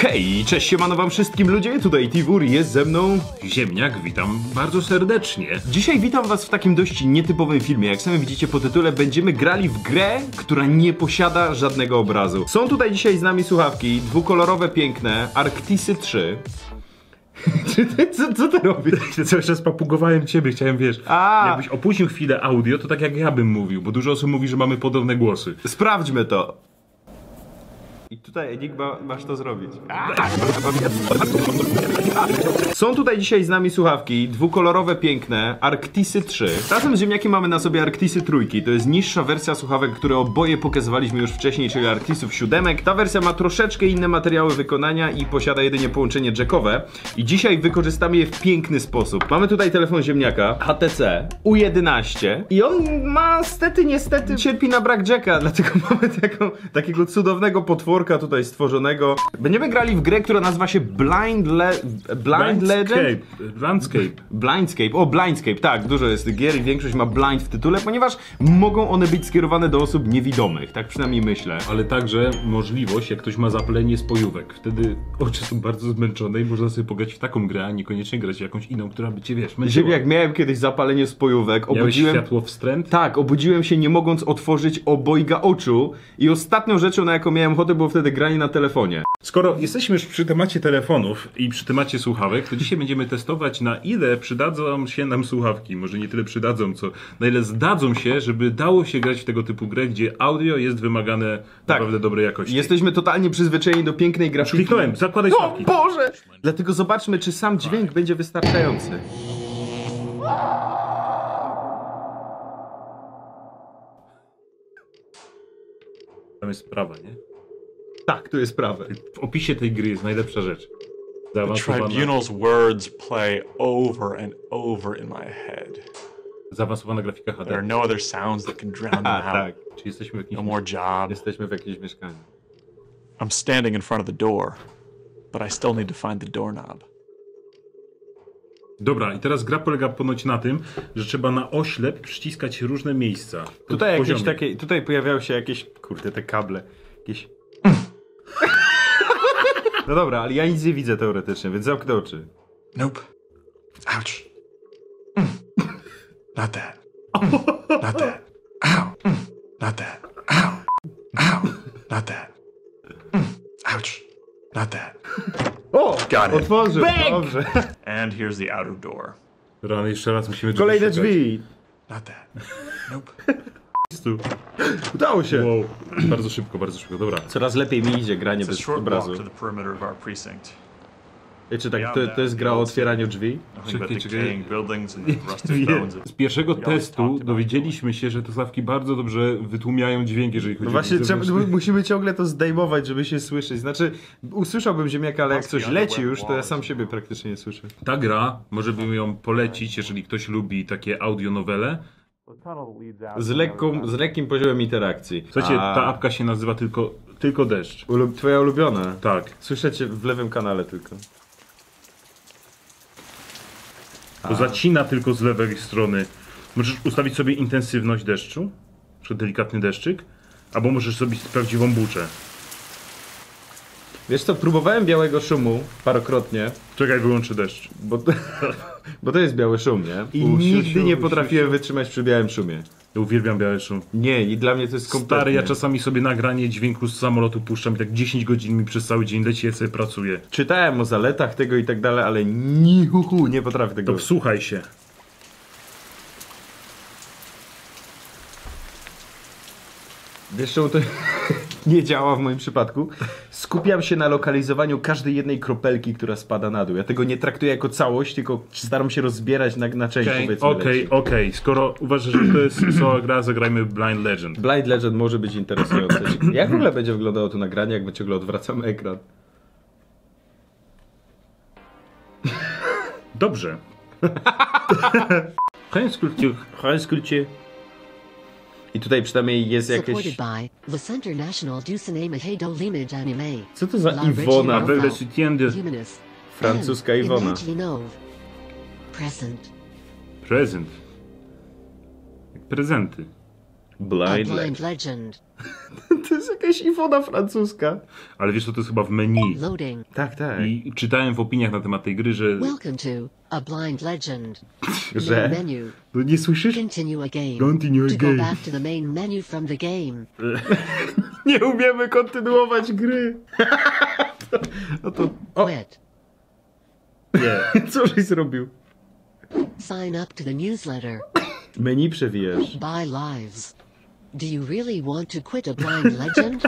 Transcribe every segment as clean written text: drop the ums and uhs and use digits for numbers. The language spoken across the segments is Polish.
Hej, cześć siemano wam wszystkim ludzie, tutaj Tivur, jest ze mną Ziemniak, witam bardzo serdecznie. Dzisiaj witam was w takim dość nietypowym filmie, jak sami widzicie po tytule będziemy grali w grę, która nie posiada żadnego obrazu. Są tutaj dzisiaj z nami słuchawki, dwukolorowe, piękne, Arctisy 3. Co ty robisz? Cały czas papugowałem ciebie, chciałem wiesz. Jakbyś opuścił chwilę audio, to tak jak ja bym mówił, bo dużo osób mówi, że mamy podobne głosy. Sprawdźmy to. I tutaj Enigma, masz to zrobić. Są tutaj dzisiaj z nami słuchawki, dwukolorowe, piękne, Arctisy 3. Razem z Ziemniakiem mamy na sobie Arctisy 3. To jest niższa wersja słuchawek, które oboje pokazywaliśmy już wcześniej, czyli Arctisów 7. Ta wersja ma troszeczkę inne materiały wykonania i posiada jedynie połączenie jackowe. I dzisiaj wykorzystamy je w piękny sposób. Mamy tutaj telefon Ziemniaka, HTC U11. I on ma, stety, niestety, cierpi na brak jacka, dlatego mamy takiego cudownego potworu tutaj stworzonego. Będziemy grali w grę, która nazywa się Blind Legend? Blindscape, tak, dużo jest tych gier i większość ma blind w tytule, ponieważ mogą one być skierowane do osób niewidomych, tak przynajmniej myślę. Ale także możliwość, jak ktoś ma zapalenie spojówek, wtedy oczy są bardzo zmęczone i można sobie pograć w taką grę, a niekoniecznie grać w jakąś inną, która by cię, wiesz, męczyła. Jak miałem kiedyś zapalenie spojówek, obudziłem... światło wstręt? Tak, obudziłem się nie mogąc otworzyć obojga oczu i ostatnią rzeczą, na jaką miałem ochotę, było wtedy granie na telefonie. Skoro jesteśmy już przy temacie telefonów i przy temacie słuchawek, to dzisiaj będziemy testować, na ile przydadzą się nam słuchawki. Może nie tyle przydadzą, co na ile zdadzą się, żeby dało się grać w tego typu grę, gdzie audio jest wymagane naprawdę dobrej jakości. Jesteśmy totalnie przyzwyczajeni do pięknej grafiki. Kliknąłem, zakładaj słuchawki. O Boże! Dlatego zobaczmy, czy sam dźwięk będzie wystarczający. Tam jest prawa, nie? Tak, tu jest prawe. W opisie tej gry jest najlepsza rzecz. Zaawansowana grafika HD. There are no other sounds that can drown them out. Tak. Czy jesteśmy w jakimś mieszkaniu? I'm standing in front of the door, but I still need to find the doorknob. Dobra, i teraz gra polega ponoć na tym, że trzeba na oślep przyciskać różne miejsca. Tutaj jakieś takie, tutaj pojawiały się jakieś, kurde, te kable, jakieś. No dobra, ale ja nic nie widzę teoretycznie, więc zamknę oczy. Nope. Ouch. Not that. Not that. Ow. Not that. Ow. Ow. Not that. Ouch. Not that. O! Got it. Otworzył. Dobrze. And here's the outer door. Rany, jeszcze raz musimy drzwi. Kolejne drzwi. Not that. Nope. Udało się! Wow. Bardzo szybko, dobra. Coraz lepiej mi idzie granie bez obrazu. I czy tak, to jest gra o otwieraniu drzwi? Z pierwszego testu dowiedzieliśmy się, że te słuchawki bardzo dobrze wytłumiają dźwięk, jeżeli chodzi o zewnętrzny. Musimy ciągle to zdejmować, żeby się słyszeć. Znaczy, usłyszałbym Ziemniaka, ale jak coś leci już, to ja sam siebie praktycznie nie słyszę. Ta gra, może bym ją polecić, jeżeli ktoś lubi takie audio-nowele, z lekkim poziomem interakcji. Słuchajcie, ta apka się nazywa tylko deszcz. Twoja ulubiona? Tak. Słyszę cię w lewym kanale tylko. To zacina tylko z lewej strony. Możesz ustawić sobie intensywność deszczu, na przykład delikatny deszczyk, albo możesz zrobić prawdziwą buczę. Wiesz co, próbowałem białego szumu parokrotnie. Czekaj, wyłączę deszcz. Bo to jest biały szum, nie? I nigdy nie potrafiłem wytrzymać przy białym szumie. Ja uwielbiam biały szum. Nie, i dla mnie to jest kompletnie... Stary, ja czasami sobie nagranie dźwięku z samolotu puszczam i tak 10 godzin mi przez cały dzień leci, ja sobie pracuję. Czytałem o zaletach tego i tak dalej, ale nie potrafię tego... To wsłuchaj się. Wiesz czemu to... nie działa w moim przypadku. Skupiam się na lokalizowaniu każdej jednej kropelki, która spada na dół. Ja tego nie traktuję jako całość, tylko staram się rozbierać na części. Okej. Skoro uważasz, że to jest cała gra, zagrajmy w Blind Legend. Blind Legend może być interesujący. Jak w ogóle będzie wyglądało to nagranie, jak my ciągle odwracamy ekran? Dobrze. Hej, skulcie. I tutaj przynajmniej jest jakieś... Co to za Iwona? Francuska Iwona. Prezenty. Blind Legend. To jest jakaś iPhone'a francuska. Ale wiesz, to jest chyba w menu. Tak, tak. I czytałem w opiniach na temat tej gry, że... Welcome to a Blind Legend. Że? No nie słyszysz? Continue again. Continue again. To go back to the main menu from the game. Nie umiemy kontynuować gry. No to... O. Yeah. Co żeś zrobił? Sign up to the newsletter. Menu przewijasz. Buy lives. Do you really want to quit a Blind Legend?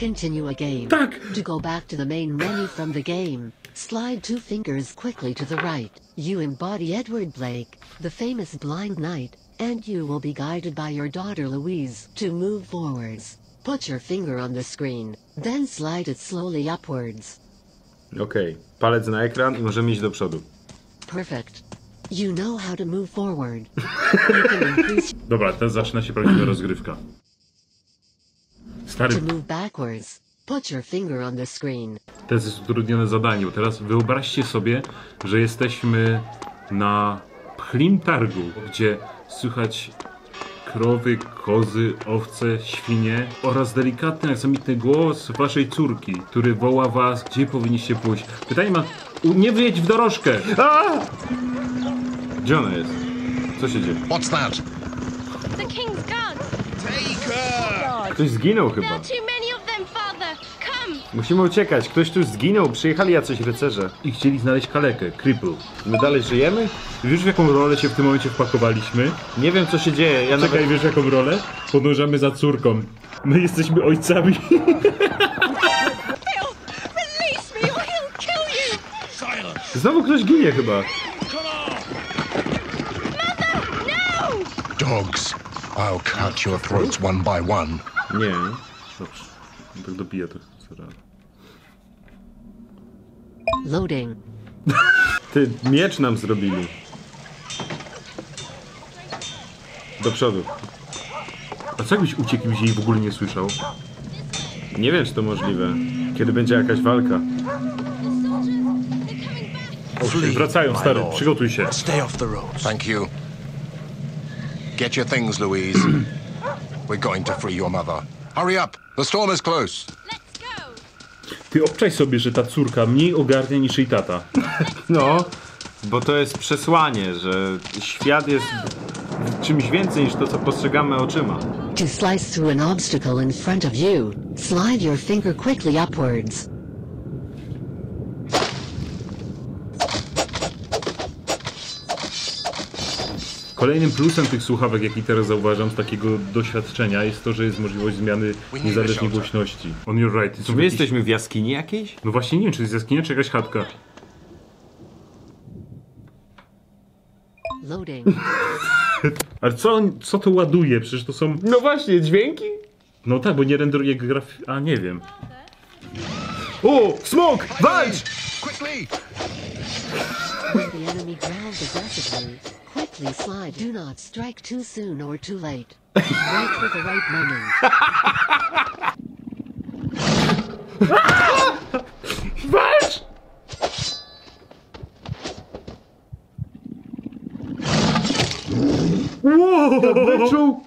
Continue a game. Tak. To go back to the main menu from the game, slide two fingers quickly to the right. You embody Edward Blake, the famous blind knight, and you will be guided by your daughter Louise to move forwards. Put your finger on the screen, then slide it slowly upwards. Okej, palec na ekran i możemy iść do przodu. Perfect. You know how to move forward. Dobra, teraz zaczyna się prawdziwa rozgrywka. Stary... To move backwards. Put your finger on the screen. To jest utrudnione zadanie, bo teraz wyobraźcie sobie, że jesteśmy na pchlim targu, gdzie słychać krowy, kozy, owce, świnie oraz delikatny, aksamitny głos waszej córki, który woła was, gdzie powinniście pójść. Pytanie ma... Nie wyjedź w dorożkę! Aaaa! Gdzie ona jest? Co się dzieje? What's that? The king's guards. Take her. Ktoś zginął chyba. There are too many of them, father. Come. Musimy uciekać, ktoś tu zginął, przyjechali jacyś rycerze. I chcieli znaleźć kalekę, cripple. My dalej żyjemy? Wiesz, w jaką rolę się w tym momencie wpakowaliśmy? Nie wiem, co się dzieje, ja nawet... Czekaj, wiesz jaką rolę? Podążamy za córką. My jesteśmy ojcami. Release me or he'll kill you. Silence. Znowu ktoś ginie chyba. Dogs, I'll cut your throats one by one. Nie, dobrze. Tak dobiję to zaraz. Loading. Ty, miecz nam zrobili. Do przodu. A co jakbyś uciekł, gdzie jej w ogóle nie słyszał? Nie wiem, czy to możliwe. Kiedy będzie jakaś walka. O, wracają, stary, przygotuj się. Stay off the road. Thank you. Get your things, Louise. We're going to free your mother. Hurry up! The storm is close. Let's go. Ty obczaj sobie, że ta córka mniej ogarnia niż jej tata. No, bo to jest przesłanie, że świat jest czymś więcej niż to, co postrzegamy oczyma. To slice through an obstacle in front of you, slide your finger quickly upwards. Kolejnym plusem tych słuchawek, jaki teraz zauważam z takiego doświadczenia, jest to, że jest możliwość zmiany niezależnej głośności. On your right. Czy my jesteśmy w jaskini jakiejś? No właśnie nie wiem, czy jest jaskinia, czy jakaś chatka. Loading. Ale co to ładuje? Przecież to są... No właśnie, dźwięki? No tak, bo nie renderuje grafiki... A, nie wiem. O! Smok! Walcz! Please slide. Do not strike too soon or too late. Right for the right moment. What? Whoa! Mitchell.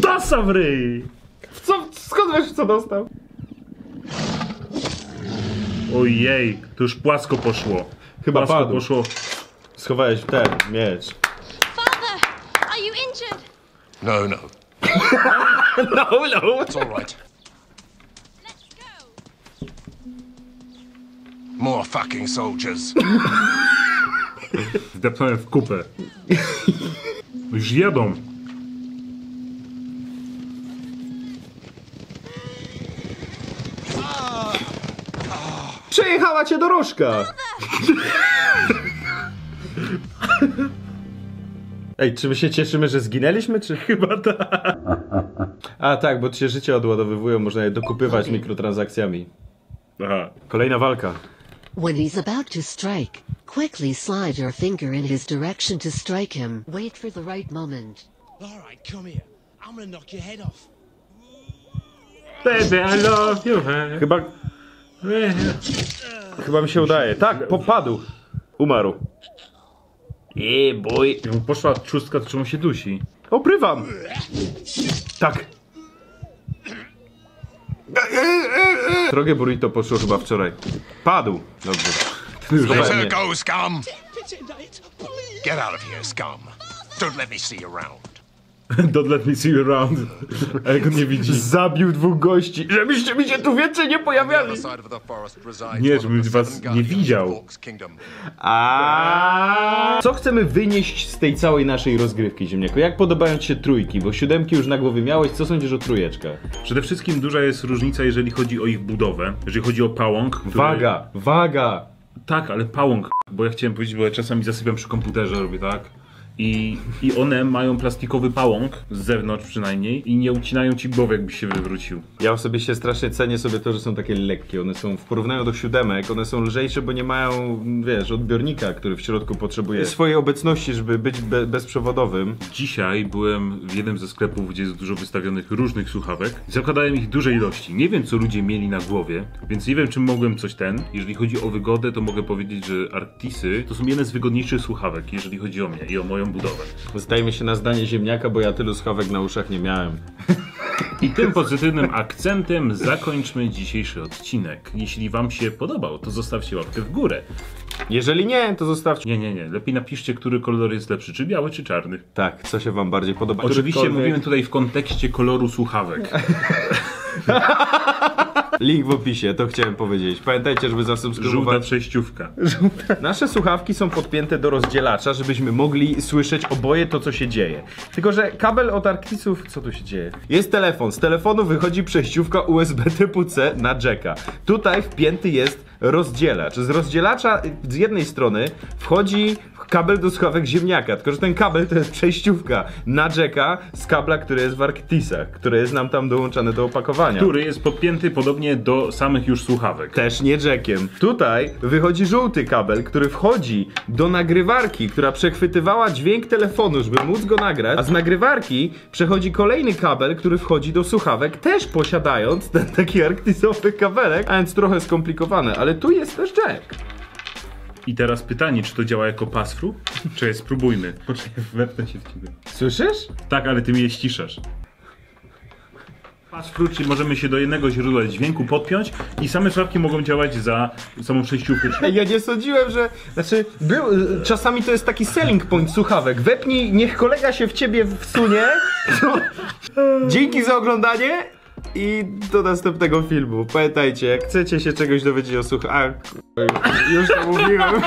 That's a very. Skąd wiesz, co dostał? Ojej, to już płasko poszło. Chyba płasko padł. Poszło. Schowałeś ten miecz. Father, are you injured? No, no. No, no. It's all right. Let's go. More fucking soldiers. Wdepnąłem w kupę. Już jadą. Przejechała cię dorożka! Ej, czy my się cieszymy, że zginęliśmy, czy chyba tak? A tak, bo się życie odładowywują, można je dokupywać mikrotransakcjami. Aha. Kolejna walka. When he's about to strike, quickly slide your finger in his direction to strike him. Wait for the right moment. All right, come here. I'm gonna knock your head off. Baby, I love you. Chyba... Chyba mi się udaje. Tak, popadł. Umarł. Boj. Jakby poszła trzustka, to czemu się dusi? Obrywam! Tak. Drogie burrito poszło chyba wczoraj. Padł. Dobrze. Little go, scum! Get out of here, scum! Don't let me see you around. Don't let me see you around. A jak on nie widzi. Zabił dwóch gości. Żebyście mi się tu więcej nie pojawiali. Nie, żebym was nie widział. A co chcemy wynieść z tej całej naszej rozgrywki, Ziemniaku? Jak podobają ci się trójki? Bo siódemki już na głowie miałeś. Co sądzisz o trójeczkach? Przede wszystkim duża jest różnica, jeżeli chodzi o ich budowę. Jeżeli chodzi o pałąk, który... Waga! Waga! Tak, ale pałąk, bo ja chciałem powiedzieć, bo ja czasami zasypiam przy komputerze, robię tak. I one mają plastikowy pałąk, z zewnątrz przynajmniej, i nie ucinają ci głowy, jakbyś się wywrócił. Ja osobiście strasznie cenię sobie to, że są takie lekkie. One są, w porównaniu do siódemek, one są lżejsze, bo nie mają, wiesz, odbiornika, który w środku potrzebuje swojej obecności, żeby być bezprzewodowym. Dzisiaj byłem w jednym ze sklepów, gdzie jest dużo wystawionych różnych słuchawek. Zakładałem ich dużej ilości. Nie wiem, co ludzie mieli na głowie, więc nie wiem, czy mogłem coś ten. Jeżeli chodzi o wygodę, to mogę powiedzieć, że Arctisy to są jedne z wygodniejszych słuchawek, jeżeli chodzi o mnie i o moją budowę. Zdajmy się na zdanie Ziemniaka, bo ja tylu schawek na uszach nie miałem. I tym pozytywnym akcentem zakończmy dzisiejszy odcinek. Jeśli wam się podobał, to zostawcie łapkę w górę. Jeżeli nie, to zostawcie... Nie. Lepiej napiszcie, który kolor jest lepszy, czy biały, czy czarny. Tak, co się wam bardziej podoba. Oczywiście mówimy tutaj w kontekście koloru słuchawek. Link w opisie, to chciałem powiedzieć. Pamiętajcie, żeby zasubskrybować. Żółta przejściówka. Nasze słuchawki są podpięte do rozdzielacza, żebyśmy mogli słyszeć oboje to, co się dzieje. Tylko że kabel od Arctisów... Co tu się dzieje? Jest telefon. Z telefonu wychodzi przejściówka USB typu C na jacka. Tutaj wpięty jest rozdzielacz. Z rozdzielacza z jednej strony wchodzi kabel do słuchawek Ziemniaka. Tylko że ten kabel to jest przejściówka na jacka z kabla, który jest w Arctisach, który jest nam tam dołączany do opakowania. Który jest podpięty podobnie do samych już słuchawek. Też nie jackiem. Tutaj wychodzi żółty kabel, który wchodzi do nagrywarki, która przechwytywała dźwięk telefonu, żeby móc go nagrać, a z nagrywarki przechodzi kolejny kabel, który wchodzi do słuchawek, też posiadając ten taki arctisowy kabelek, a więc trochę skomplikowane, ale tu jest też jack. I teraz pytanie, czy to działa jako pass-through? Czekaj, spróbujmy. Poczekaj, wepnę się w ciebie. Słyszysz? Tak, ale ty mnie ściszasz. Pass-through, czyli możemy się do jednego źródła dźwięku podpiąć i same słuchawki mogą działać za samą przejściówkę. Ja nie sądziłem, że... Znaczy, czasami to jest taki selling point słuchawek. Wepnij, niech kolega się w ciebie wsunie. Dzięki za oglądanie i do następnego filmu. Pamiętajcie, jak chcecie się czegoś dowiedzieć o słuchawkach... Już to mówiłem.